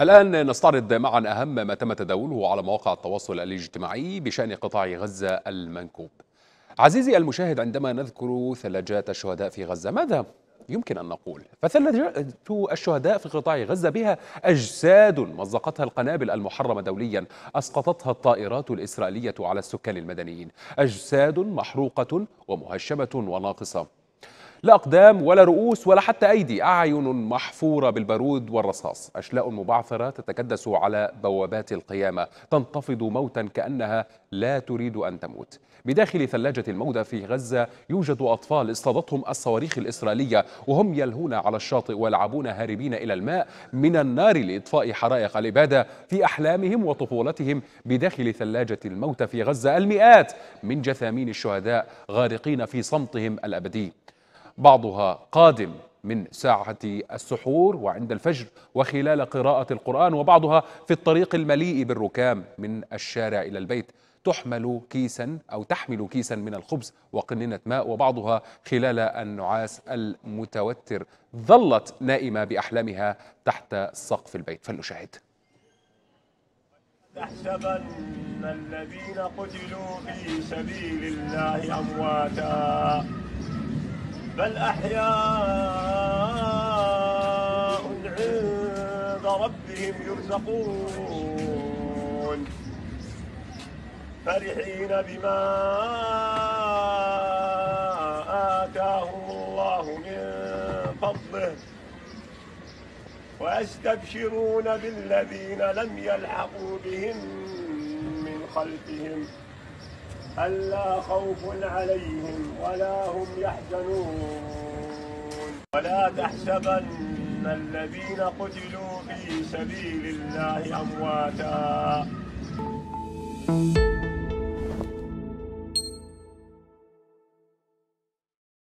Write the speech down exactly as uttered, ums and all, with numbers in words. الآن نستعرض معا أهم ما تم تداوله على مواقع التواصل الاجتماعي بشأن قطاع غزة المنكوب. عزيزي المشاهد، عندما نذكر ثلاجات الشهداء في غزة ماذا يمكن أن نقول؟ فثلاجات الشهداء في قطاع غزة بها أجساد مزقتها القنابل المحرمة دوليا، أسقطتها الطائرات الإسرائيلية على السكان المدنيين، أجساد محروقة ومهشمة وناقصة، لا أقدام ولا رؤوس ولا حتى أيدي، أعين محفورة بالبارود والرصاص، أشلاء مبعثرة تتكدس على بوابات القيامة، تنتفض موتا كأنها لا تريد أن تموت. بداخل ثلاجة الموتى في غزة يوجد أطفال اصطادتهم الصواريخ الإسرائيلية وهم يلهون على الشاطئ ويلعبون هاربين إلى الماء من النار لإطفاء حرائق الإبادة في أحلامهم وطفولتهم. بداخل ثلاجة الموتى في غزة المئات من جثامين الشهداء غارقين في صمتهم الأبدي، بعضها قادم من ساعة السحور وعند الفجر وخلال قراءة القرآن، وبعضها في الطريق المليء بالركام من الشارع إلى البيت، تحمل كيسا أو تحمل كيسا من الخبز وقنينة ماء، وبعضها خلال النعاس المتوتر ظلت نائمة بأحلامها تحت سقف البيت. فلنشاهد. تحسبن الذين قتلوا في سبيل الله أمواتا بل أحياء عند ربهم يرزقون فرحين بما آتاهم الله من فضله ويستبشرون بالذين لم يلحقوا بهم من خلفهم ألا خوف عليهم ولا هم يحزنون ولا تحسبن الذين قتلوا في سبيل الله أمواتا.